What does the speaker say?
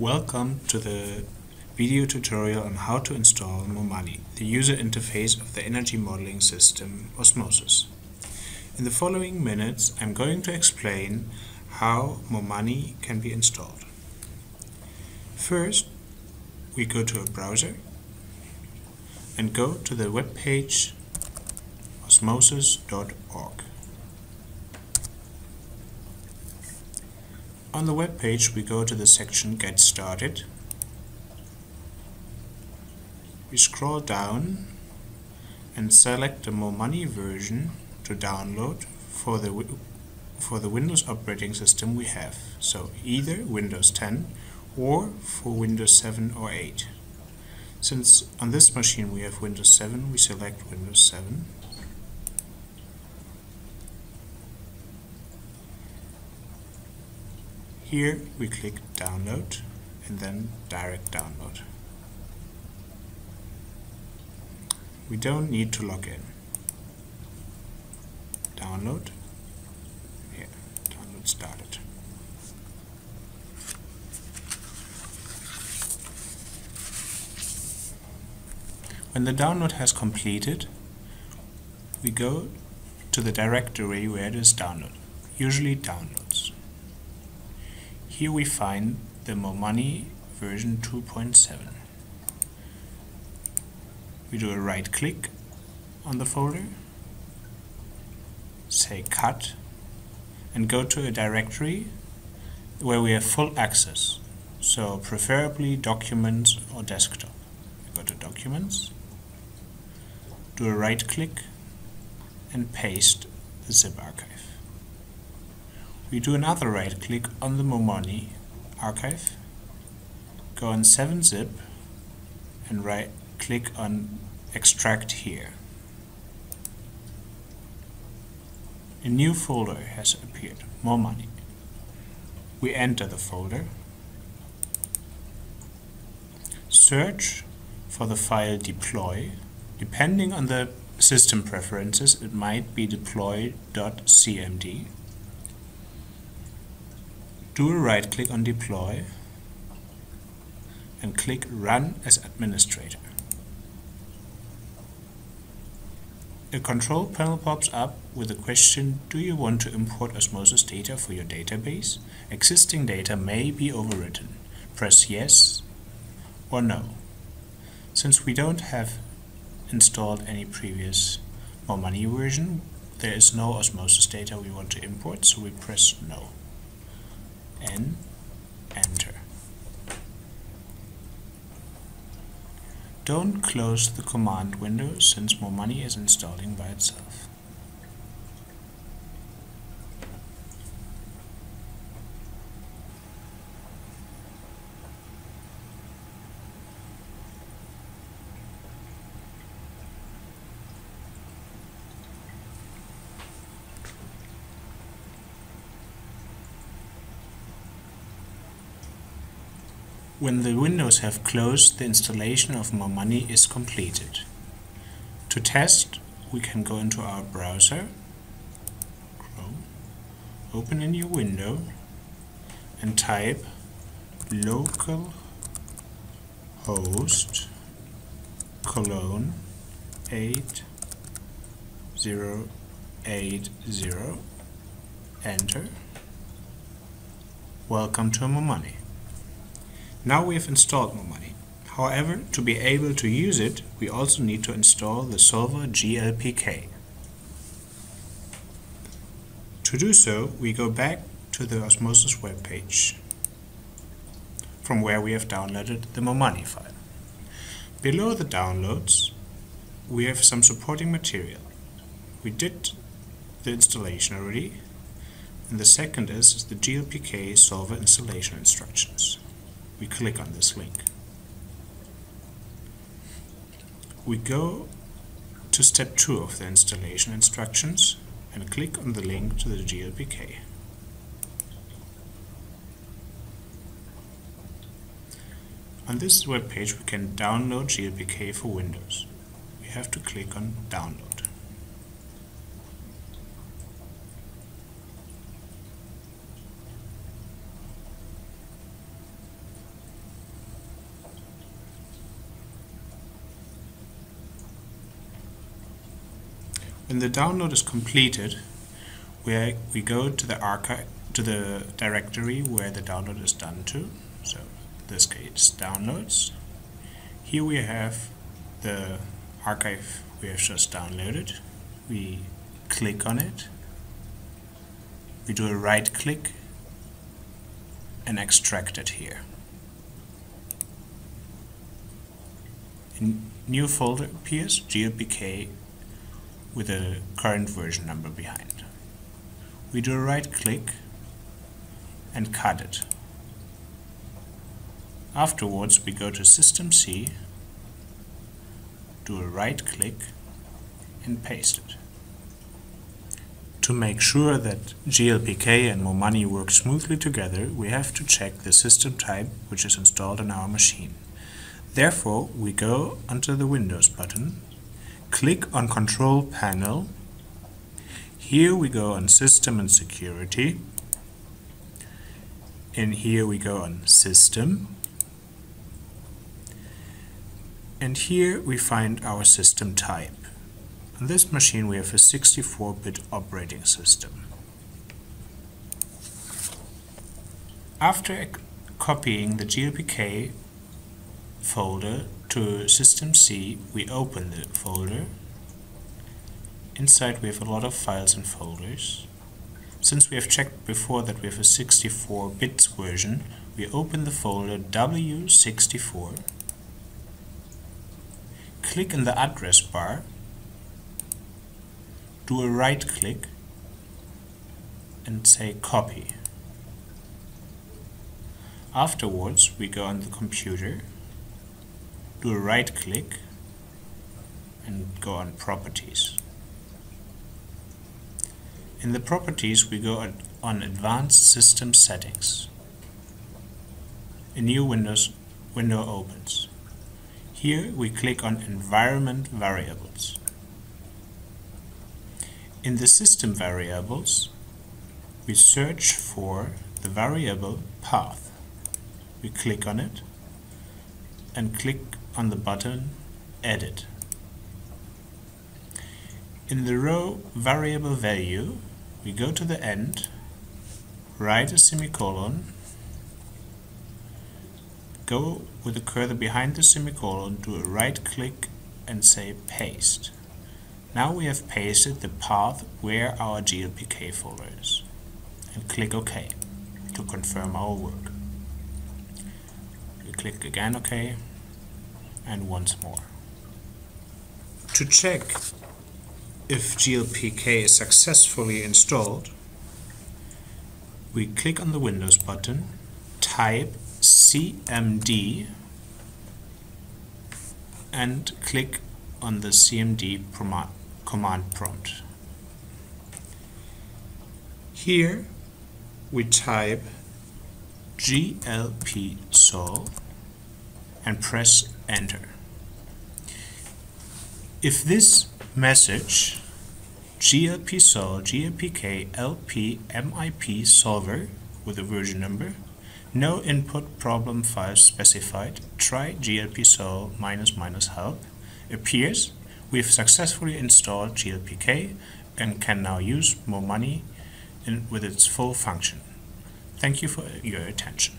Welcome to the video tutorial on how to install MoManI, the user interface of the energy modeling system Osmosis. In the following minutes I'm going to explain how MoManI can be installed. First we go to a browser and go to the web page osemosys.org. On the web page we go to the section Get Started. We scroll down and select the MoManI version to download for the Windows operating system we have, so either Windows 10 or for Windows 7 or 8. Since on this machine we have Windows 7, we select Windows 7. Here we click download and then direct download. We don't need to log in. Download. Yeah, download started. When the download has completed, we go to the directory where it is downloaded, usually downloads. Here we find the MoManI version 2.7. We do a right click on the folder, say cut, and go to a directory where we have full access, so preferably documents or desktop. Go to documents, do a right click and paste the zip archive. We do another right click on the MoManI archive, go on 7-zip and right click on Extract Here. A new folder has appeared, MoManI. We enter the folder, search for the file deploy. Depending on the system preferences it might be deploy.cmd. Do a right click on deploy and click Run as administrator. A control panel pops up with the question, do you want to import Osmosis data for your database? Existing data may be overwritten. Press yes or no. Since we don't have installed any previous MoManI version, there is no Osmosis data we want to import, so we press no. And enter. Don't close the command window since MoManI is installing by itself. When the windows have closed, the installation of MoManI is completed. To test, we can go into our browser, Chrome, open a new window and type localhost colon 8080, enter. Welcome to MoManI. Now we have installed MoManI. However, to be able to use it, we also need to install the solver GLPK. To do so, we go back to the Osmosis webpage, from where we have downloaded the MoManI file. Below the downloads, we have some supporting material. We did the installation already, and the second is the GLPK solver installation instructions. We click on this link. We go to step 2 of the installation instructions and click on the link to the GLPK. On this web page we can download GLPK for Windows. We have to click on download. When the download is completed, we go to the archive, to the directory where the download is done to. So in this case, downloads. Here we have the archive we have just downloaded. We click on it. We do a right click and extract it here. A new folder appears, GLPK, with a current version number behind. We do a right click and cut it. Afterwards we go to System C, do a right click and paste it. To make sure that GLPK and MoManI work smoothly together, we have to check the system type which is installed on our machine. Therefore, we go onto the Windows button, click on Control Panel. Here we go on System and Security. And here we go on System. And here we find our system type. On this machine we have a 64-bit operating system. After copying the GLPK folder to System C, we open the folder. Inside we have a lot of files and folders. Since we have checked before that we have a 64-bit version, we open the folder W64, click in the address bar, do a right click and say copy. Afterwards we go on the computer, do a right click and go on properties. In the properties we go on advanced system settings. A new window opens. Here we click on environment variables. In the system variables, we search for the variable path. We click on it and click on the button Edit. In the row variable value, we go to the end, write a semicolon, go with the cursor behind the semicolon, do a right click and say paste. Now we have pasted the path where our GLPK folder is, and click OK to confirm our work. We click again OK, and once more. To check if GLPK is successfully installed, we click on the Windows button, type CMD, and click on the CMD command prompt. Here we type GLPSOL and press enter. If this message GLPSOL GLPK LP MIP solver with a version number, no input problem file specified, try GLPSOL --help appears, we have successfully installed GLPK and can now use MoManI with its full function. Thank you for your attention.